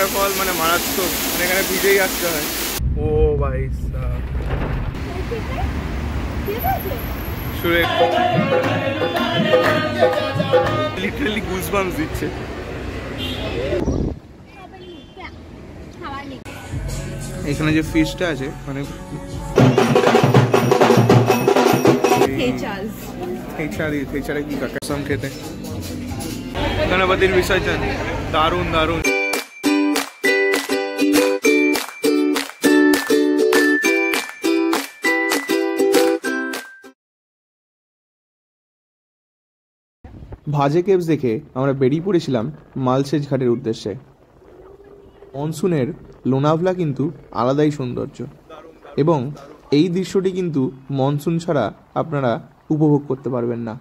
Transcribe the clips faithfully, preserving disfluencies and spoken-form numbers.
Waterfall মানে মারাত্মক, মানে এখানে ভিজেই আসতে হয়। ও ভাই লিটারালি গুজবাম্পস দিচ্ছে। এখানে যে ফিশটা আছে মানে কি কাকাম খেতে, গণপতির বিসর্জন দারুণ দারুণ। ভাজে কেভস দেখে আমরা বেরিয়ে পড়েছিলাম মালসেজ ঘাটের উদ্দেশ্যে। মনসুনের লোনাভলা কিন্তু আলাদাই সৌন্দর্য এবং এই দৃশ্যটি কিন্তু মনসুন ছাড়া আপনারা উপভোগ করতে পারবেন না।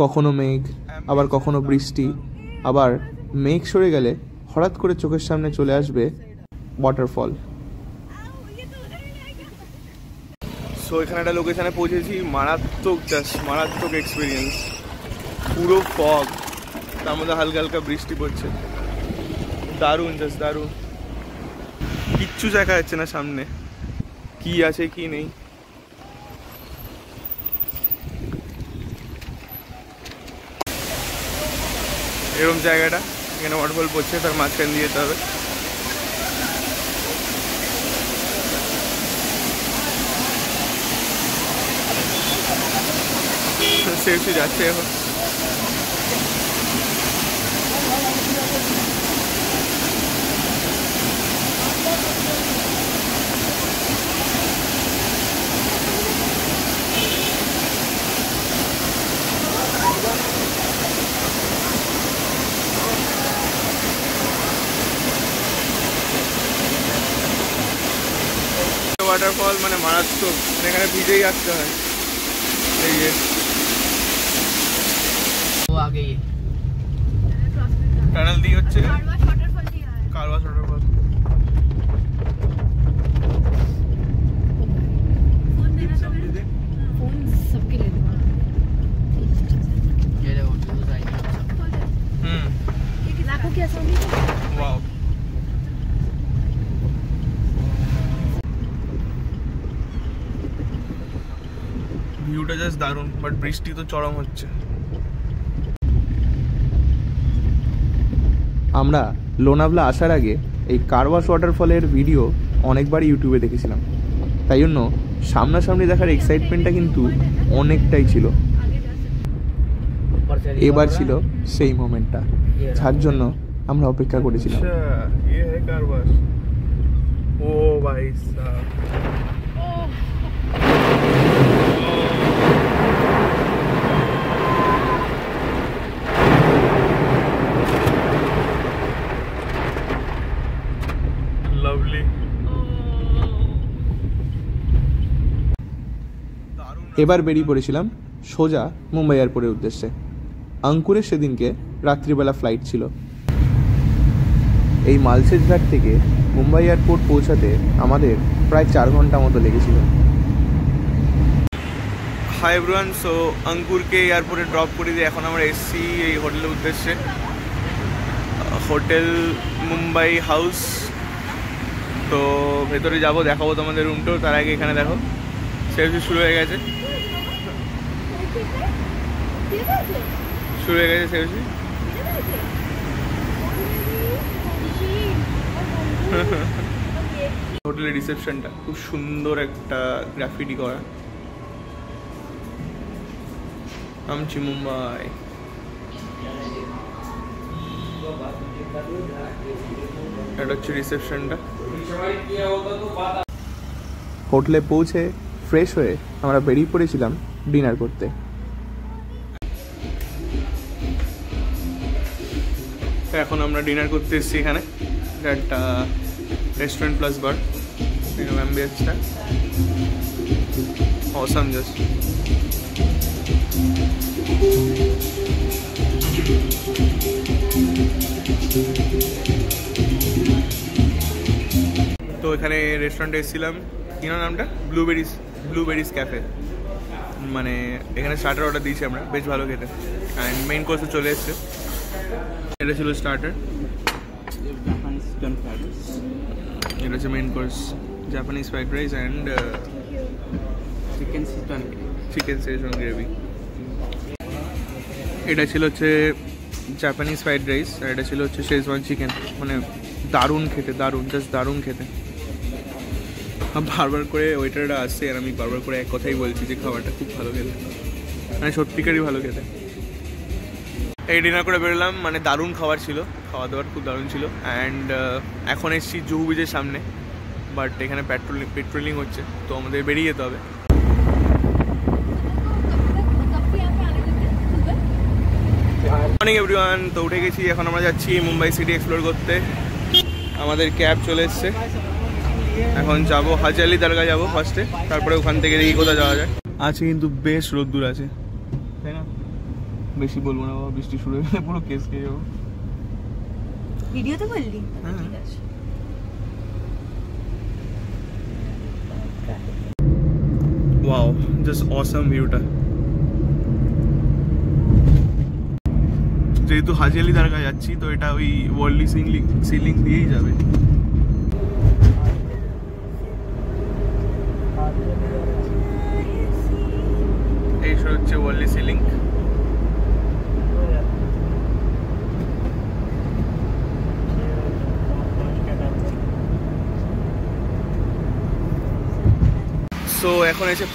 কখনো মেঘ, আবার কখনো বৃষ্টি, আবার মেঘ সরে গেলে হঠাৎ করে চোখের সামনে চলে আসবে ওয়াটারফল। সো এখানে একটা লোকেশানে পৌঁছেছি, মারাত্মক জাস্ট মারাত্মক এক্সপিরিয়েন্স। পুরো ফগ, তার মধ্যে হালকা হালকা বৃষ্টি পড়ছে, দারুণ জাস্ট দারুণ। কিচ্ছু দেখা যাচ্ছে না সামনে কি আছে কি নেই। এরকম জায়গাটা এখানে ওয়াটারফল পড়ছে, তার মাঝখান দিয়ে যেতে হবে। সেফটি যাচ্ছে এখন। ওয়াটারফল মানে মারাত্মক, মানে এখানে ভিজেই আসতে হয়। টানেল দিয়ে হচ্ছে কারওয়াশ ওয়াটারফল। ভিউটা জাস্ট দারুণ, বাট বৃষ্টি তো চরম হচ্ছে। আমরা লোনাভলা আসার আগে এই কারওয়াশ ওয়াটারফলের ভিডিও অনেকবার ইউটিউবে দেখেছিলাম, তাই জন্য সামনাসামনি দেখার এক্সাইটমেন্টটা কিন্তু অনেকটাই ছিল। এবার ছিল সেই মোমেন্টটা, যার জন্য আমরা অপেক্ষা করেছিলাম। ও ভাই এবার বেরিয়ে পড়েছিলাম সোজা মুম্বাই এয়ারপোর্টের উদ্দেশ্যে। আঙ্কুরের সেদিনকে রাত্রিবেলা ফ্লাইট ছিল। এই মালসেজ ঘাট থেকে মুম্বাই এয়ারপোর্ট পৌঁছাতে আমাদের প্রায় চার ঘন্টা মতো লেগেছিল। হাই এভরিওয়ান, সো আঙ্কুরকে এয়ারপোর্টে ড্রপ করে দিয়ে এখন আমরা এসছি এই হোটেলের উদ্দেশ্যে। হোটেল মুম্বাই হাউস, তো ভেতরে যাবো, দেখাবো তোমাদের রুমটাও। তার আগে এখানে দেখো সেলফি শুরু হয়ে গেছে, শুরু হয়ে গেছে সেলফি। হোটেলের রিসেপশনটা খুব সুন্দর একটা গ্রাফিটি করা, আমচি মুম্বাই। এটা হচ্ছে রিসেপশনটা। হোটেলে পৌঁছে ফ্রেশ হয়ে আমরা বেরিয়ে পড়েছিলাম ডিনার করতে। এখন আমরা ডিনার করতে এসেছি এখানে একটা রেস্টুরেন্ট প্লাস বার, এরকম অ্যাম্বিয়েন্সটা অসাম জাস্ট। তো এখানে রেস্টুরেন্টে এসেছিলাম, কি নামটা ব্লুবেরিজ ব্লুবেরিজ ক্যাফে, মানে এখানে স্টার্টার অর্ডার দিয়েছি আমরা, বেশ ভালো খেতে। অ্যান্ড মেইন কোর্সে চলে এসছে। এটা ছিল starter. chicken fries. Here is the main course, Japanese fried rice and uh, chicken Szechuan gravy. Chicken Szechuan gravy. This is Japanese fried rice and this is Szechuan chicken. Darun khete, darun, just darun khete. বারবার করে ওয়েটাররা আসছে আর আমি বারবার করে এক কথাই বলছি যে খাবারটা খুব ভালো খেতে, মানে সত্যিকারই ভালো খেতে। এই ডিনার করে বেরোলাম, মানে দারুণ খাবার ছিল, খাওয়া দাওয়ার খুব দারুণ ছিল। অ্যান্ড এখন এসেছি জুহু ব্রিজের সামনে, বাট এখানে পেট্রোলিং পেট্রোলিং হচ্ছে, তো আমাদের বেরিয়ে যেতে হবে। মর্নিং এভরিওয়ান, তো উঠে গেছি, এখন আমরা যাচ্ছি মুম্বাই সিটি এক্সপ্লোর করতে। আমাদের ক্যাব চলে এসছে, এখন যাবো হাজারলি দরগা যাবো ফার্স্টে, তারপরে ওখান থেকে দেখি কোথায় যাওয়া যায়। আছে কিন্তু বেশ রোদ্দুর আছে, তাই না? বেশি বলবো না বাবা, বৃষ্টি শুরু হয়ে গেলে পুরো কেস খেয়ে যাবো। ভিডিও তো করলি? হ্যাঁ। ওয়াও, জাস্ট অসাম ভিউটা। যেহেতু হাজারলি দরগা যাচ্ছি তো এটা ওই ওয়ার্ল্ডলি সিলিং সিলিং দিয়েই যাবে। হচ্ছে ওয়ার্ল্ডলি সিলিং। সো এখন এসে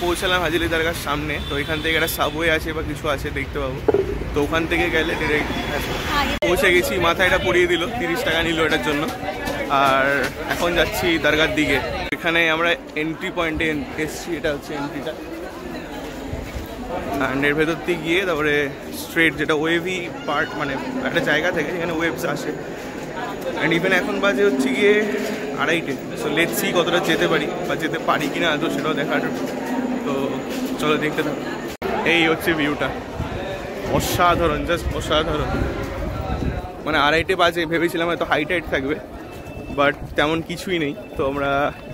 পৌঁছালাম হাজারলি দরগার সামনে, তো এখান থেকে একটা সাবওয়ে আছে বা কিছু আছে দেখতে পাবো, তো ওখান থেকে গেলে ডিরেক্ট পৌঁছে গেছি। মাথায় এটা পরিয়ে দিল, তিরিশ টাকা নিল এটার জন্য। আর এখন যাচ্ছি দরগার দিকে, এখানে আমরা এন্ট্রি পয়েন্টে এসছি, এটা হচ্ছে এন্ট্রিটা। অ্যান্ড এর ভেতর দিয়ে গিয়ে তারপরে স্ট্রেট যেটা ওয়েভি পার্ট, মানে একটা জায়গা থেকে যেখানে ওয়েভস আসে। অ্যান্ড ইভেন এখন বাজে হচ্ছে গিয়ে আড়াইটে, সো লেটস সি কতটা যেতে পারি বা যেতে পারি কি না আদৌ সেটাও দেখার, তো চলো দেখতে থাকো। এই হচ্ছে ভিউটা, অসাধারণ, জাস্ট অসাধারণ। মানে আড়াইটে বাজে, ভেবেছিলাম হয়তো হাইট হাইট থাকবে, বাট তেমন কিছুই নেই, তো আমরা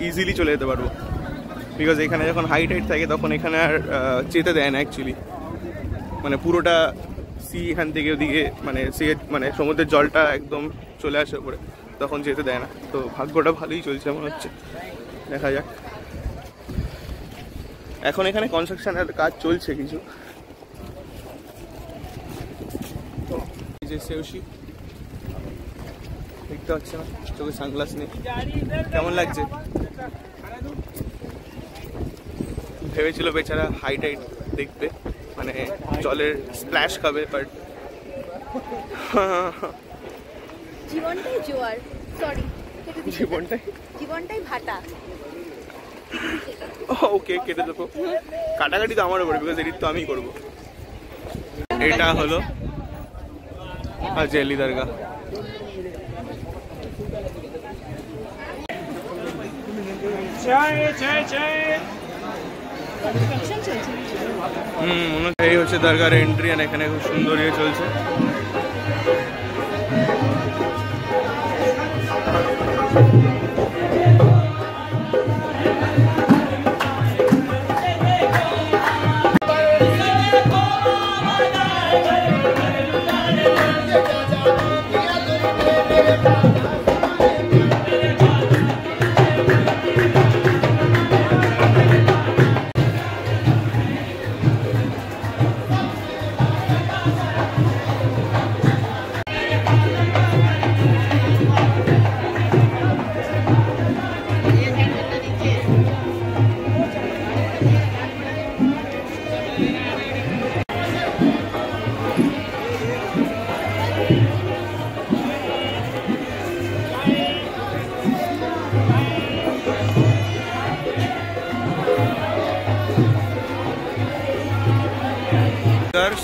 ইজিলি চলে যেতে পারবো। বিকজ এখানে যখন হাইট হাইট থাকে তখন এখানে আর যেতে দেয় না অ্যাকচুয়ালি, মানে পুরোটা সি এখান থেকে ওদিকে, মানে সে মানে সমুদ্রের জলটা একদম চলে আসে উপরে, তখন যেতে দেয় না। তো ভাগ্যটা ভালোই চলছে মনে হচ্ছে, দেখা যাক। এখন এখানে কনস্ট্রাকশনের কাজ চলছে কিছু। যে সেউশি দেখতে পাচ্ছে না, চোখে সানগ্লাস নেই, কেমন লাগছে? ভেবেছিল বেচারা হাইট হাইট দেখবে, মানে জলের স্প্ল্যাশ খাবে, বাট জীবনটাই জোয়ার, সরি জীবনটাই জীবনটাই ভাটা। ওকে কেটে দেবো, কাটাকাটি তো আমার উপরে, বিকজ এডিট তো আমিই করবো। এটা হলো হাজারলি দরগা। এই হচ্ছে দরগার এন্ট্রি, আর এখানে খুব সুন্দর ইয়ে চলছে।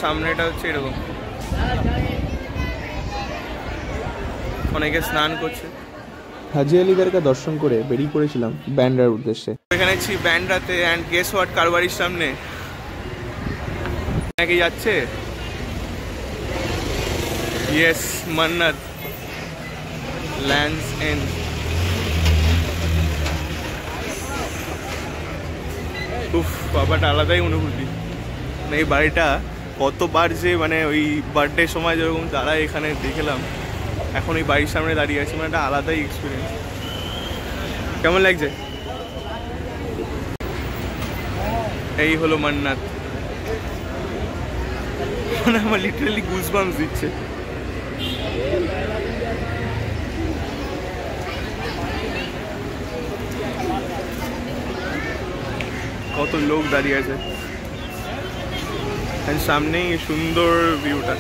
সামনেটা হচ্ছে এরকম, অনেকে স্নান করছে। হাজারলি দরগা দর্শন করে বেরিয়ে পড়েছিলাম ব্যান্ডার উদ্দেশ্যে, এখানে ছি ব্যান্ডাতে। এন্ড গেস হোয়াট, কারবারির সামনে নাকি যাচ্ছে। ইয়েস, মান্নাত ল্যান্ডস এন্ড উফ বাবাটা আলাদাই অনুভূতি। এই বাড়িটা কতবার যে, মানে ওই বার্থডে সময় যেরকম দাঁড়ায় এখানে দেখলাম, এখন এই বাড়ির সামনে দাঁড়িয়ে আছি, মানে একটা আলাদাই এক্সপিরিয়েন্স। কেমন লাগছে? এই হলো মান্নাত। মানে আমার লিটারালি গুজবাম্পস দিচ্ছে। কত লোক দাঁড়িয়ে আছে, সামনেই সুন্দর ভিউটা।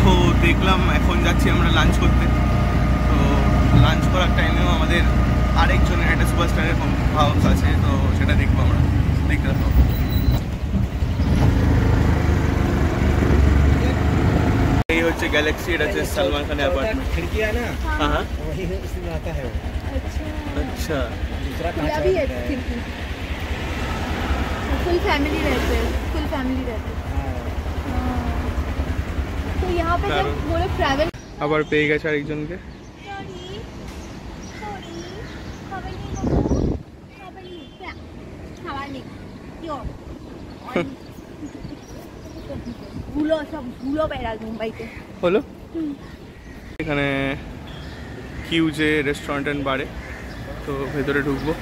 তো দেখলাম এখন যাচ্ছি আমরা লাঞ্চ করতে। তো লাঞ্চ করার টাইমেও আমাদের আরেকজনের একটা সুপারস্টারের হাউস আছে, তো সেটা দেখবো আমরা, দেখতে পাবো। এই হচ্ছে গ্যালাক্সি, এটা হচ্ছে সালমান খানের অ্যাপার্টমেন্ট। খিড়কি আছে না? হ্যাঁ হ্যাঁ, ওইখানে आता है। अच्छा अच्छा, फुल फैमिली रहते हैं, फुल फैमिली रहते हैं। तो यहाँ पे जब वो लोग ट्रैवल আবার পেয়ে গেছে আরেকজনকে। ভুলো সব ভুলো বেড়া মুম্বাইতে হলো। এখানে কিউ যে রেস্টুরেন্ট এন্ড বারে, তো ভেতরে ঢুকবো।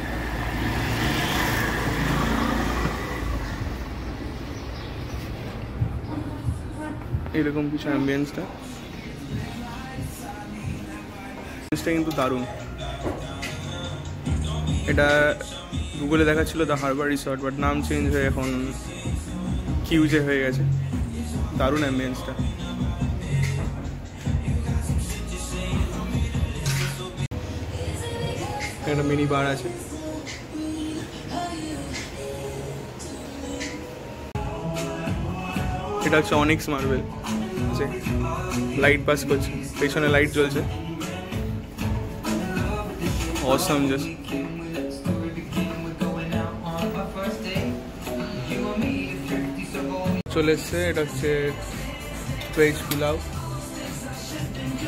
এরকম কিছু অ্যাম্বিয়েন্সটা, জিনিসটা কিন্তু দারুণ। এটা গুগলে দেখাচ্ছিল দ্য হারবার রিসর্ট, বাট নাম চেঞ্জ হয়ে এখন কিউজে হয়ে গেছে। দারুণ অ্যাম্বিয়েন্সটা। একটা মিনি বার আছে। এটা হচ্ছে অনিক্স মার্বেল, লাইট পাস করছে, পেছনে লাইট জ্বলছে। Awesome just. চলে এসছে, এটা হচ্ছে ভেজ পোলাও,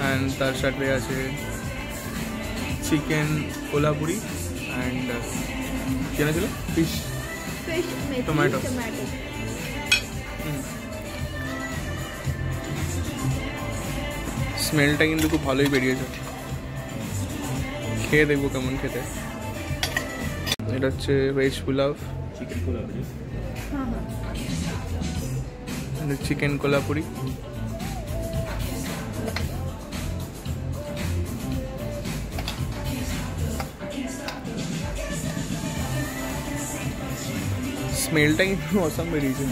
অ্যান্ড তার সাথে আছে চিকেন কোলাপুরি, অ্যান্ড কেনা ছিল ফিশ টমেটো। স্মেলটা কিন্তু খুব ভালোই বেরিয়েছে, খেয়ে দেখবো কেমন খেতে। এটা হচ্ছে ভেজ পোলাও, চিকেন কোলাপুরি, স্মেলটা কিন্তু অসাম বেরিয়েছে।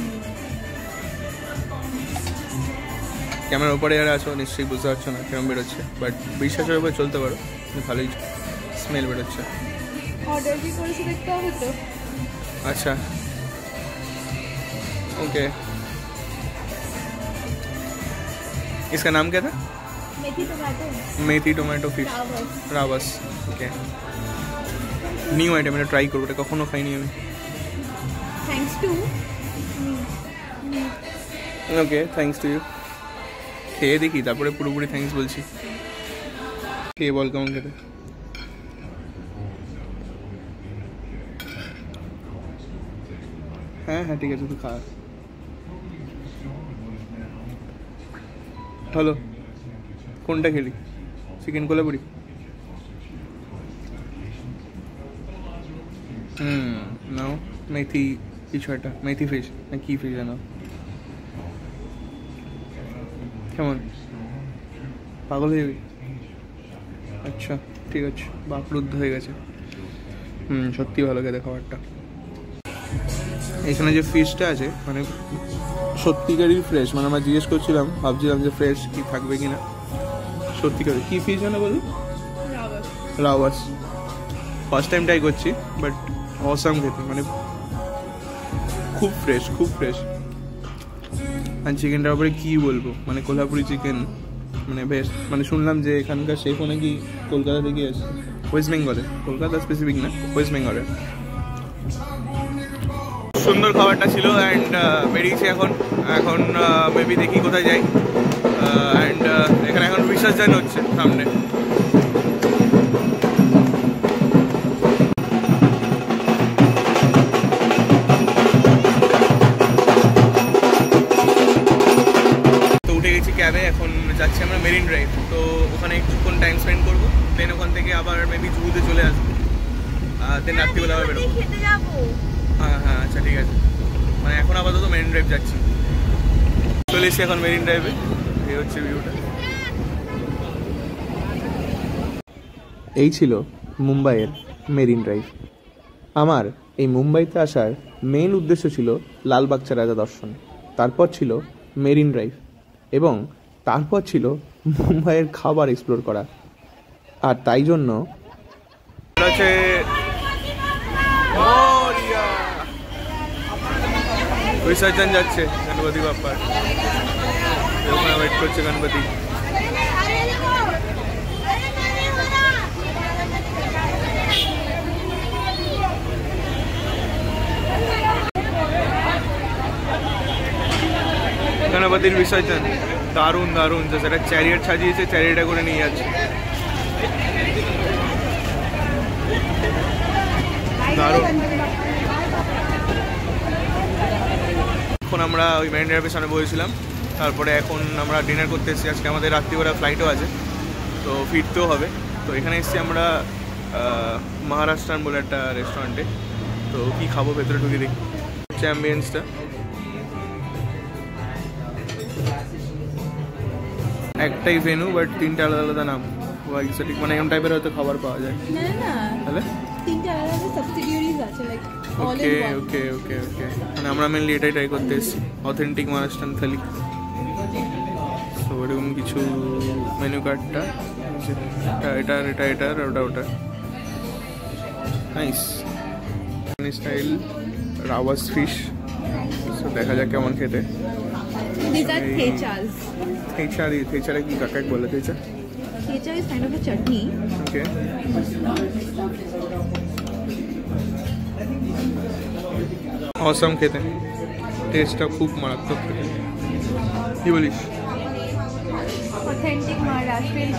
ক্যামেরার উপরে যারা আছো নিশ্চয়ই বুঝতে পারছো না কেমন বেরোচ্ছে, বাট বিশ্বাসের উপরে চলতে পারো, ভালোই স্মেল বেরোচ্ছে। আচ্ছা ওকে, इसका नाम क्या था? Methi tomato, methi tomato fish rawas. Okay, new item, এটা ট্রাই করবো, এটা কখনো খাইনি আমি। Thanks to okay, thanks to you. খেয়ে দেখি তারপরে পুরোপুরি থ্যাঙ্কস বলছি। খেয়ে বল কেমন খেতে। হ্যাঁ হ্যাঁ ঠিক আছে, তুই খা। হ্যালো, কোনটা খেলি? চিকেন কোলাপুরি। হুম, নাও মেথি কিছু একটা, মেথি ফিশ না কি ফিশ জানো কেমন? পাগল হয়ে যাবি। আচ্ছা ঠিক আছে, বাপরুদ্ধ হয়ে গেছে। হুম, সত্যি ভালো খেতে খাবারটা। এখানে যে ফিশটা আছে মানে সত্যিকারই ফ্রেশ, মানে আমরা জিজ্ঞেস করছিলাম, ভাবছিলাম যে ফ্রেশ কি থাকবে কিনা, সত্যিকার কি ফিশ জানো বলি? রাওয়াস। ফার্স্ট টাইম ট্রাই করছি, বাট অসাম খেতে, মানে খুব ফ্রেশ, খুব ফ্রেশ। আর চিকেনটার উপরে কী বলবো, মানে কোলাপুরি চিকেন, মানে বেশ। মানে শুনলাম যে এখানকার শেফ নাকি কলকাতা থেকে এসেছে, ওয়েস্ট বেঙ্গলে, কলকাতা স্পেসিফিক না, ওয়েস্ট বেঙ্গলের। সুন্দর খাবারটা ছিল, অ্যান্ড বেরিয়েছে এখন। এখন মেবি দেখি কোথায় যাই, অ্যান্ড এখানে এখন বিসর্জন হচ্ছে সামনে। যাচ্ছি আমরা মেরিন ড্রাইভ, তো ওখানে একটুক্ষণ টাইম স্পেন্ড করবো, দেন ওখান থেকে আবার মেবি জুতে চলে আসবো, দেন রাত্রিবেলা আবার বেরোবো। হ্যাঁ হ্যাঁ আচ্ছা ঠিক আছে, মানে এখন আপাতত মেরিন ড্রাইভ যাচ্ছি। চলে এসছি এখন মেরিন ড্রাইভে, এই হচ্ছে ভিউটা। এই ছিল মুম্বাইয়ের মেরিন ড্রাইভ। আমার এই মুম্বাইতে আসার মেন উদ্দেশ্য ছিল লালবাগচা রাজা দর্শন, তারপর ছিল মেরিন ড্রাইভ এবং তারপর ছিল মুম্বাইয়ের খাবার এক্সপ্লোর করা। আর তাই জন্য বিসর্জন যাচ্ছে গণপতি বাপ্পার, ওয়েট করছে গণপতি। গণপতির বিসর্জন দারুণ দারুণ, যে সেটা চ্যারিয়েট সাজিয়েছে, চ্যারিয়েটটা করে নিয়ে যাচ্ছে, দারুণ। এখন আমরা ওই মেরিন ড্রাইভের সামনে বসেছিলাম, তারপরে এখন আমরা ডিনার করতে এসেছি। আজকে আমাদের রাত্রিবেলা ফ্লাইটও আছে, তো ফিরতেও হবে, তো এখানে এসেছি আমরা মহারাষ্ট্রান বলে একটা রেস্টুরেন্টে। তো কী খাবো ভেতরে ঢুকে দেখি, হচ্ছে অ্যাম্বিয়েন্সটা। একটাই ভেনু বাট তিনটা আলাদা আলাদা নাম, ঠিক মানে এরকম টাইপের হয়তো খাবার পাওয়া যায়। ওকে ওকে ওকে ওকে, মানে আমরা মেনলি এটাই ট্রাই করতে এসেছি, অথেন্টিক মহারাষ্ট্রান থালি। তো এরকম কিছু মেনু কার্ডটা, এটার এটা এটার ওটা ওটা নাইস স্টাইল রাওয়াজ ফিশ, দেখা যাক কেমন খেতে। থেচারা কি কাকাই বলে, thecha thecha is kind of a chutney. Okay awesome খেতে, টেস্টটা খুব মারাত্মক, কি বলিস? Authentic Maharashtrian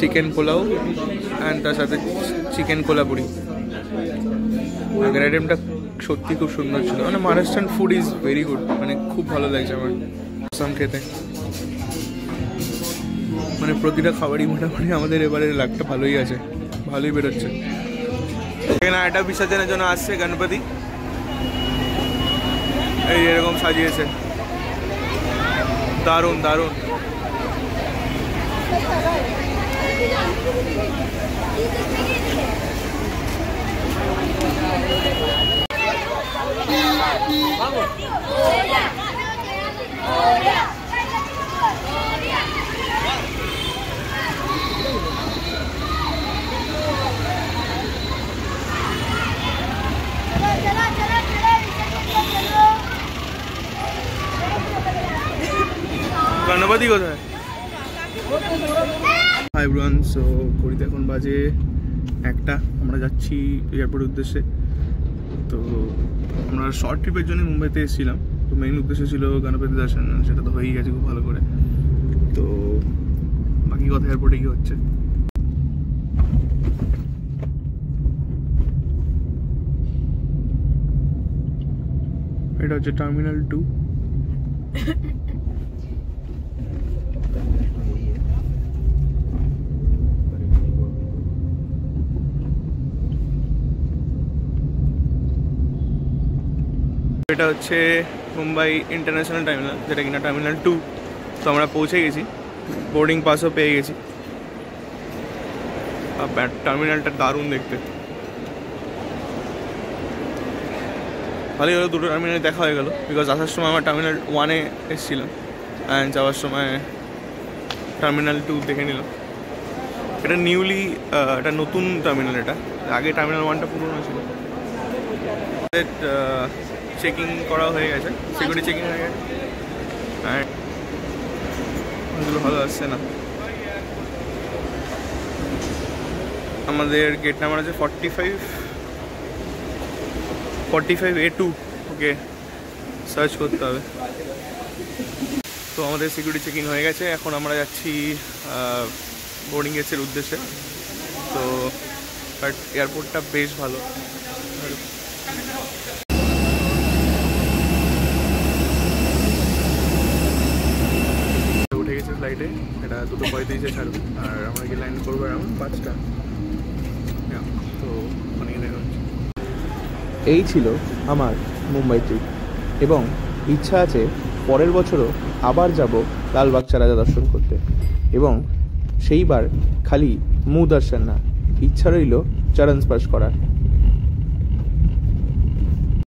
chicken pulao and তার সাথে চিকেন কোলাপুরি। আগের আইটেমটা সত্যি খুব সুন্দর ছিল, মানে Maharashtrian food is very good, মানে খুব ভালো লাগছে আমার অসাম খেতে। মানে প্রতিটা খাবারই মোটামুটি আমাদের এবারে লাগটা ভালোই আছে, ভালোই বেরোচ্ছে। এখানে এটা বিসর্জনের জন্য আসছে গণপতি, এই এরকম সাজিয়েছে, দারুণ দারুণ। গণপতি কোথায়? হাই এভরিওয়ান, সো ঘড়িতে এখন বাজে একটা, আমরা যাচ্ছি এয়ারপোর্টের উদ্দেশ্যে। তো আমরা শর্ট ট্রিপের জন্য মুম্বাইতে এসেছিলাম, তো মেইন উদ্দেশ্য ছিল গণপতি দর্শন, সেটা তো হয়েই গেছে খুব ভালো করে। তো বাকি কথা এয়ারপোর্টে কি হচ্ছে। এটা হচ্ছে টার্মিনাল টু। এটা হচ্ছে মুম্বাই ইন্টারন্যাশনাল টার্মিনাল, যেটা কিনা টার্মিনাল টু। তো আমরা পৌঁছে গেছি, বোর্ডিং পাসও পেয়ে গেছি। টার্মিনালটা দারুণ দেখতে, ভালোই হলো দুটো টার্মিনাল দেখা হয়ে গেল, বিকজ আসার সময় আমার টার্মিনাল ওয়ানে এসেছিলাম অ্যান্ড যাওয়ার সময় টার্মিনাল টু দেখে নিলাম। এটা নিউলি এটা নতুন টার্মিনাল, এটা আগে টার্মিনাল ওয়ানটা পুরনো ছিল। চেকিং করা হয়ে গেছে, সিকিউরিটি চেকিং হয়ে গেছে, ওগুলো ভালো আসছে না। আমাদের গেট নাম্বার আছে forty five forty five A two okay, search করতে হবে। তো আমাদের সিকিউরিটি চেকিং হয়ে গেছে, এখন আমরা যাচ্ছি বোর্ডিং গেটের উদ্দেশ্যে। তো বাট এয়ারপোর্টটা বেশ ভালো। তো পঁয়ত্রিশে ছাড়বে আর আমাকে ল্যান্ড করবো এমন পাঁচটা তো অনেক দেখা হচ্ছে। এই ছিল আমার মুম্বাই ট্রিপ এবং ইচ্ছা আছে পরের বছরও আবার যাব লালবাগ চারাজা দর্শন করতে এবং সেইবার খালি মুখ দর্শন না, ইচ্ছা রইল চরণ স্পর্শ করার।